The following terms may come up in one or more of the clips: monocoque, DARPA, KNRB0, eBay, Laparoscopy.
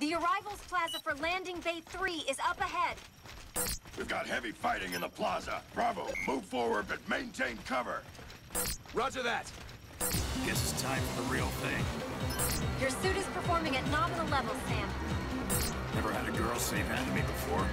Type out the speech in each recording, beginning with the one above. The arrivals plaza for landing bay 3 is up ahead. We've got heavy fighting in the plaza. Bravo, move forward, but maintain cover. Roger that. Guess it's time for the real thing. Your suit is performing at nominal levels, Sam. Never had a girl save that to me before.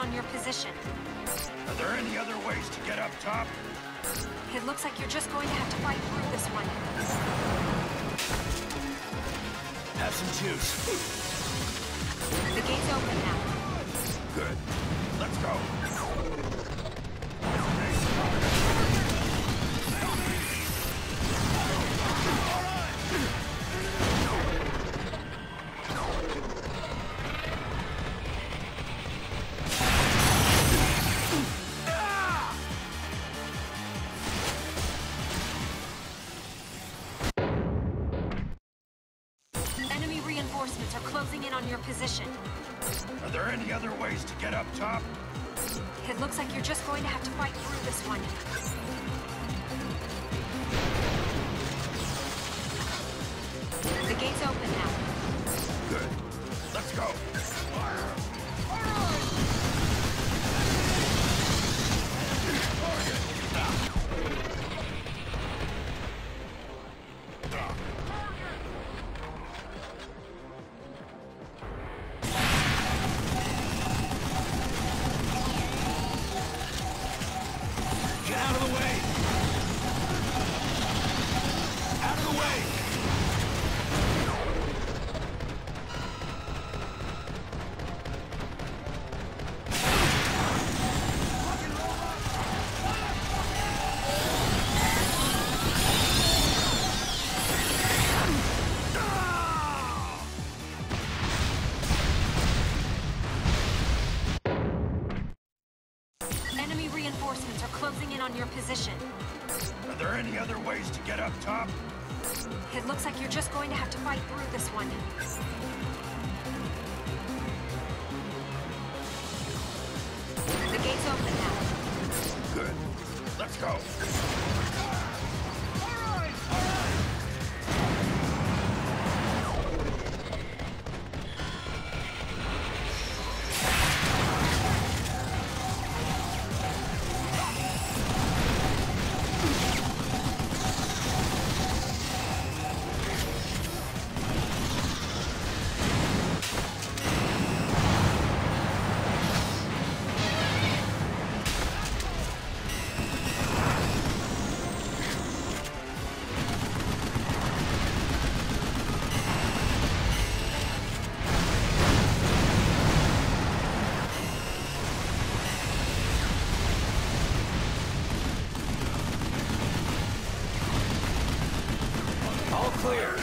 On your position. Are there any other ways to get up top? It looks like you're just going to have to fight through this one. Have some juice. The gate's open now. Good. Let's go. Enemy reinforcements are closing in on your position. Are there any other ways to get up top? It looks like you're just going to have to fight through this one. The gate's open now. Good. Let's go. Fire! Reinforcements are closing in on your position. Are there any other ways to get up top? It looks like you're just going to have to fight through this one. The gate's open now. Good. Let's go. Clear.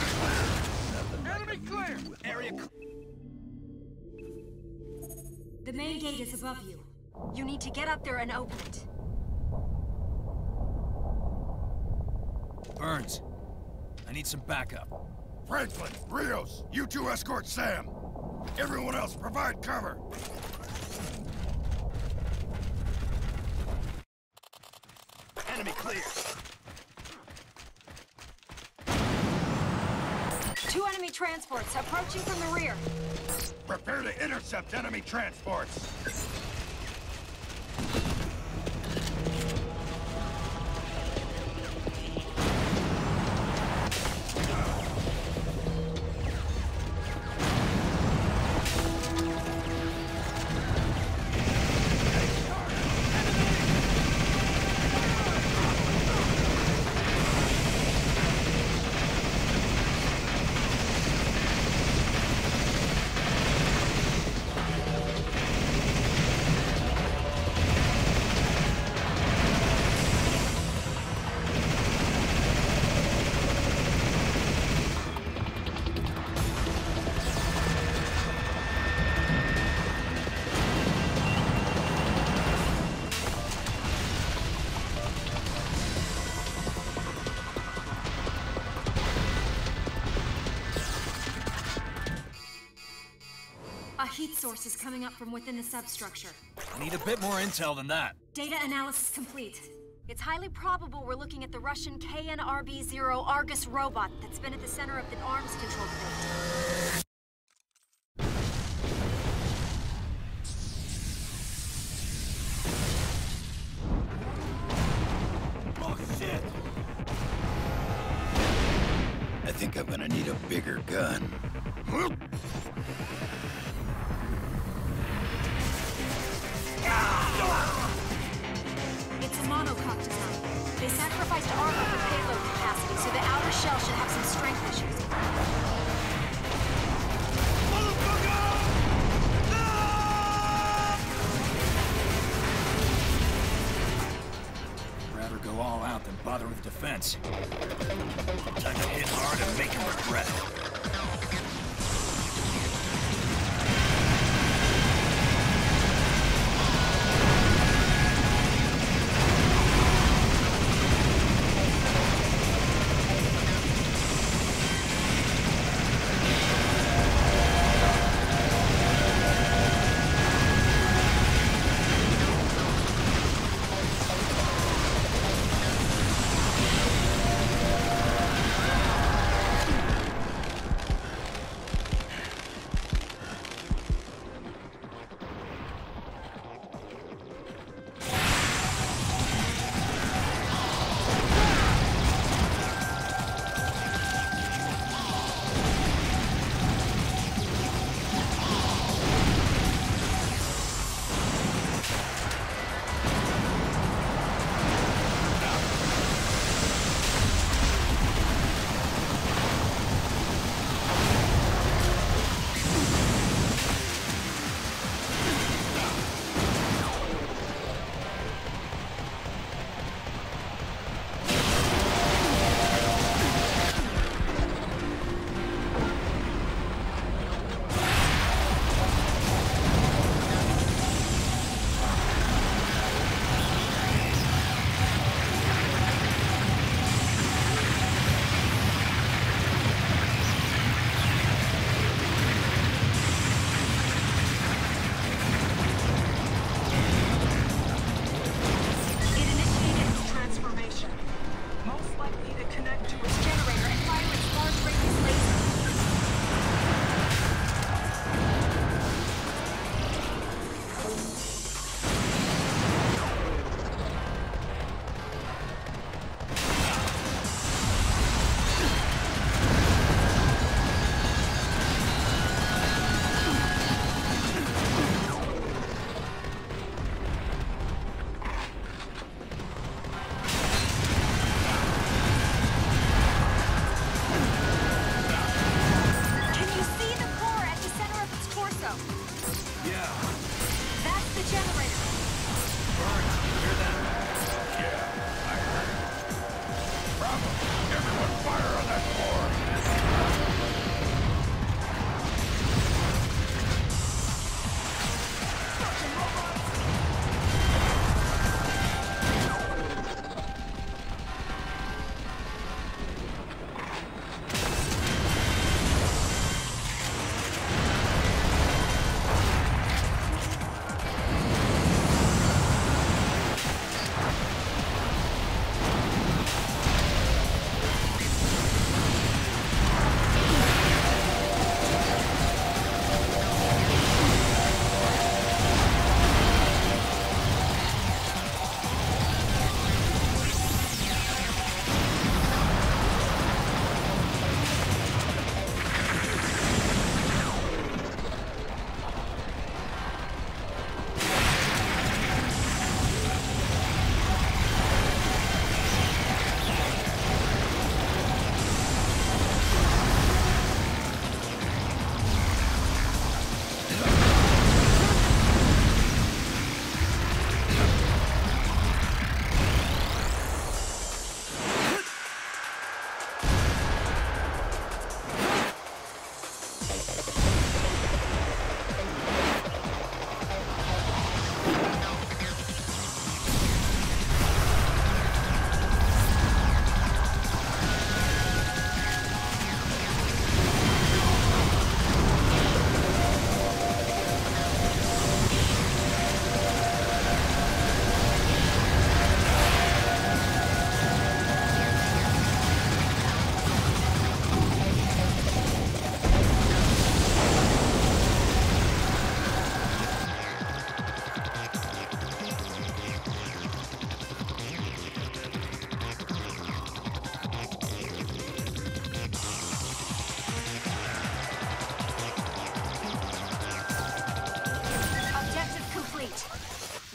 Enemy clear. Area clear. The main gate is above you. You need to get up there and open it. Burns, I need some backup. Franklin, Rios, you two escort Sam. Everyone else provide cover. Enemy clear. Two enemy transports approaching from the rear. Prepare to intercept enemy transports. Heat source is coming up from within the substructure. I need a bit more intel than that. Data analysis complete. It's highly probable we're looking at the Russian KNRB0 Argus robot that's been at the center of the arms control debate. Oh, shit! I think I'm gonna need a bigger gun. It's a monocoque design. They sacrificed armor for payload capacity, so the outer shell should have some strength issues. Motherfucker! No! bother with defense. Time to hit hard and make him regret it.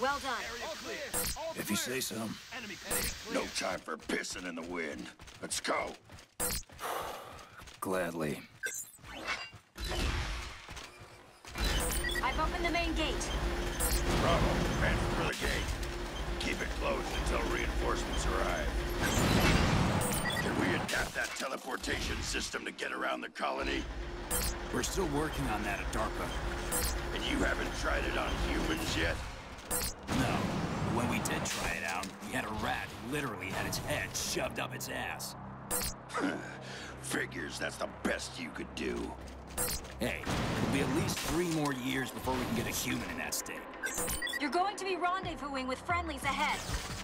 Well done. If you say so. No time for pissing in the wind. Let's go. Gladly. I've opened the main gate. Bravo. Head for the gate. Keep it closed until reinforcements arrive. Can we adapt that teleportation system to get around the colony? We're still working on that at DARPA. And you haven't tried it on humans yet? No. When we did try it out, we had a rat who literally had its head shoved up its ass. Figures that's the best you could do. Hey, it'll be at least 3 more years before we can get a human in that state. You're going to be rendezvousing with friendlies ahead.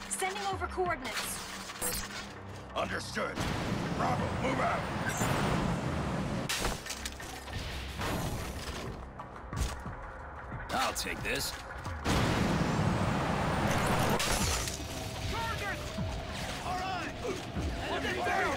Sending over coordinates. Understood. Bravo, move out! I'll take this. Target! All right! Get down!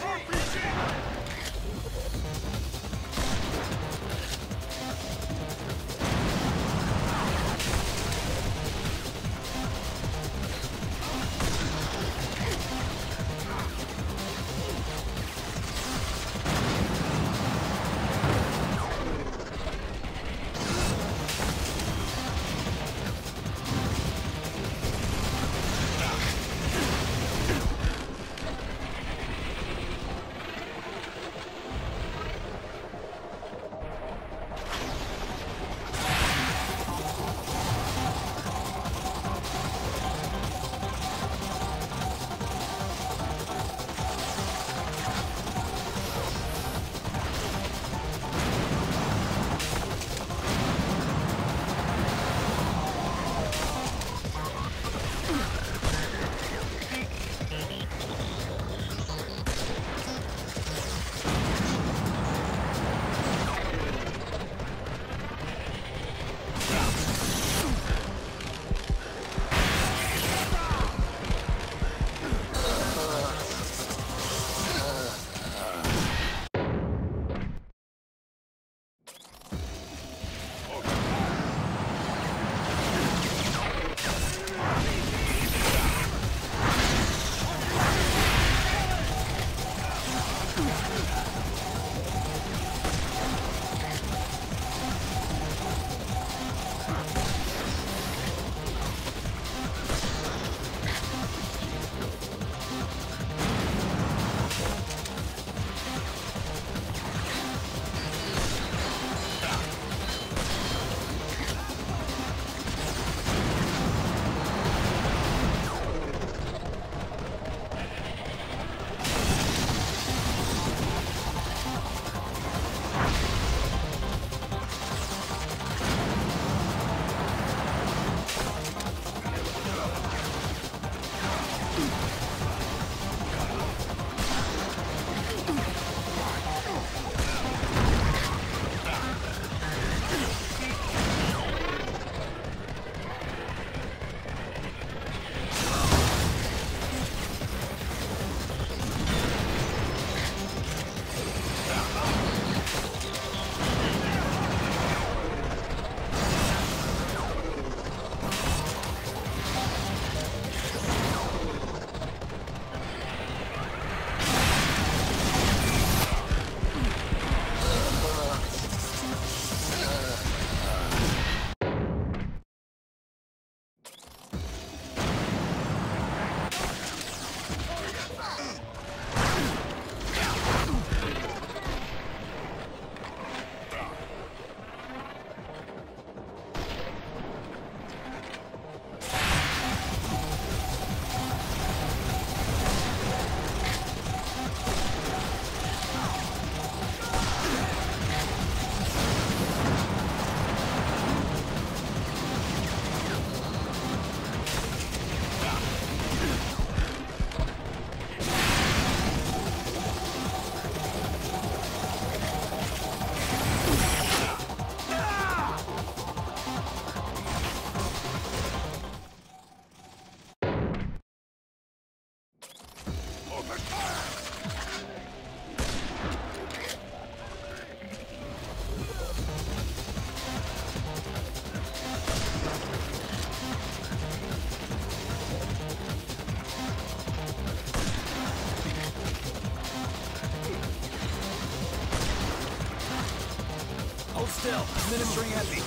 Still, administering epi.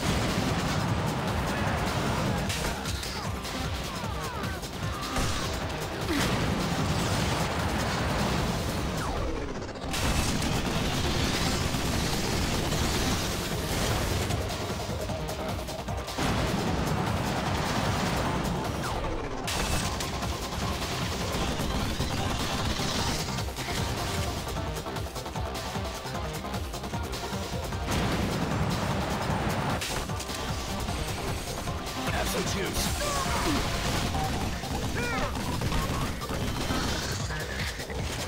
some juice.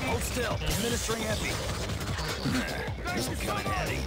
Hold still. Administering epi. This is coming heavy.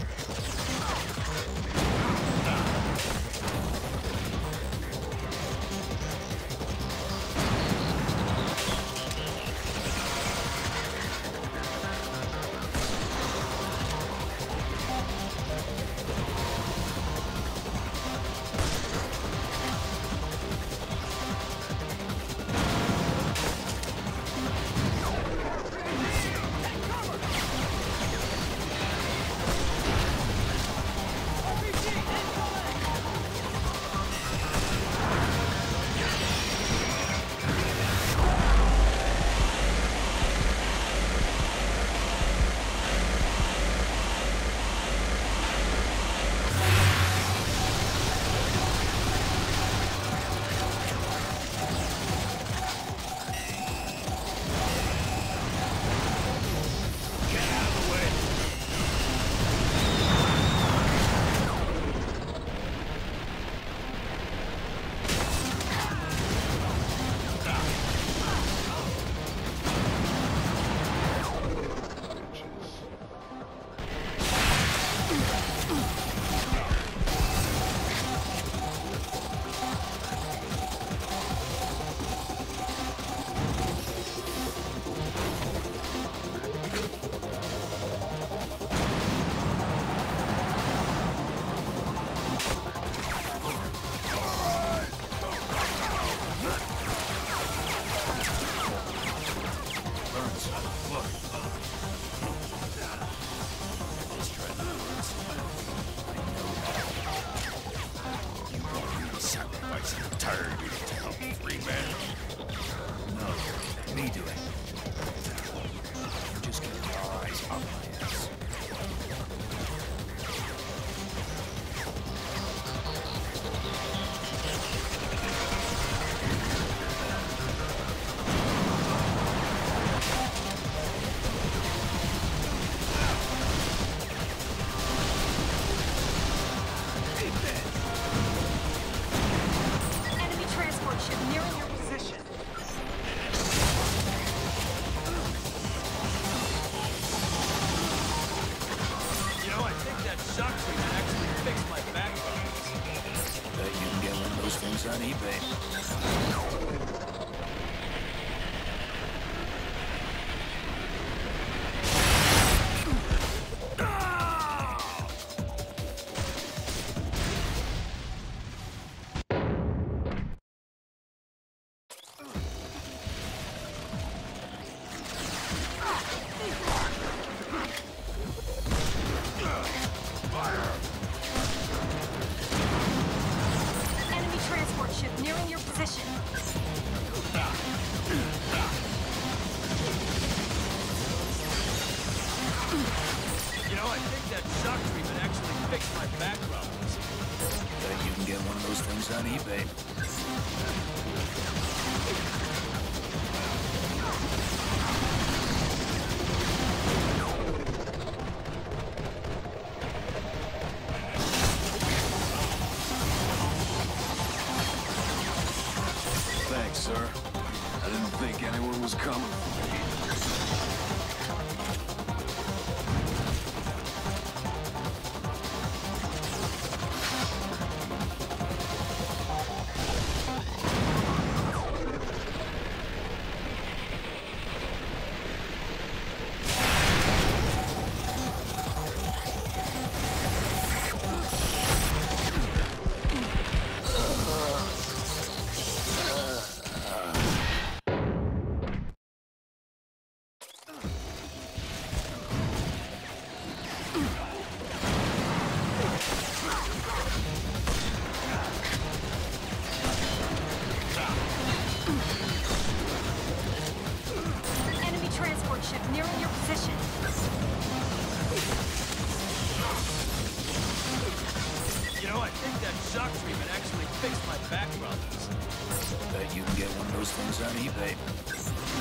On eBay.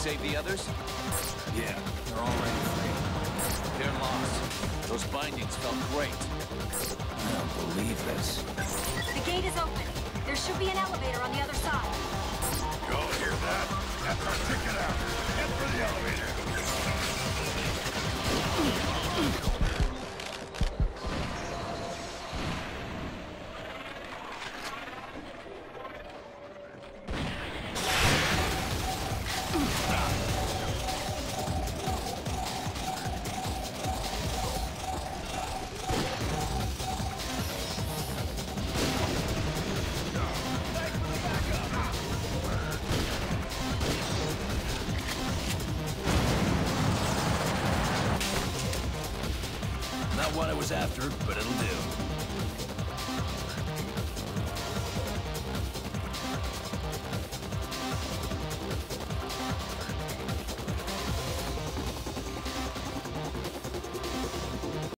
save the others? Yeah, they're all right. They're lost. Those bindings felt great. I don't believe this. The gate is open. There should be an elevator on the other side. Y'all hear that? Get her ticket out. Get for the elevator. What I was after, but it'll do.